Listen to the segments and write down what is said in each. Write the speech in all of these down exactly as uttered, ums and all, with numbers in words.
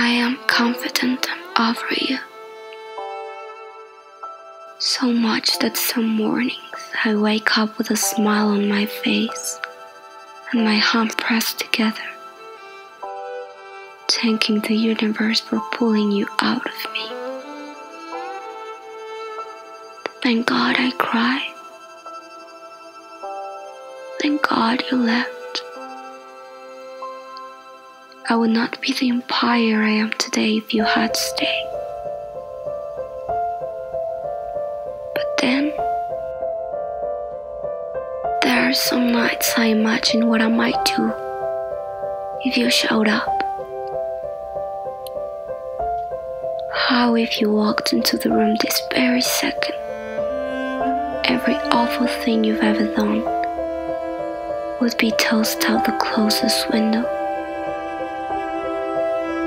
I am confident I'm over you. So much that some mornings I wake up with a smile on my face and my hands pressed together, thanking the universe for pulling you out of me. Thank God I cry. Thank God you left. I would not be the empire I am today if you had stayed. Then, there are some nights I imagine what I might do if you showed up. How if you walked into the room this very second, every awful thing you've ever done would be tossed out the closest window,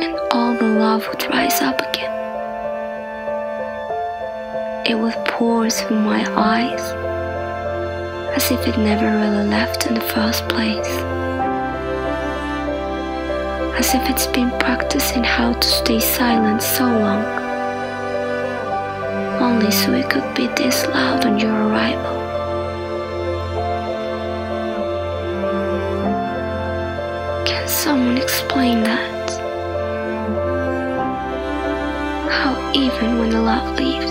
and all the love would rise up again. It would pour through my eyes, as if it never really left in the first place. As if it's been practicing how to stay silent so long, only so it could be this loud on your arrival. Can someone explain that? How even when the love leaves,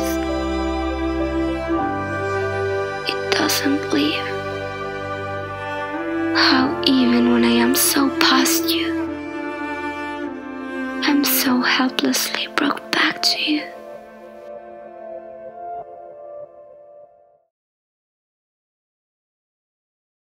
doesn't leave? How even when I am so past you, I'm so helplessly brought back to you?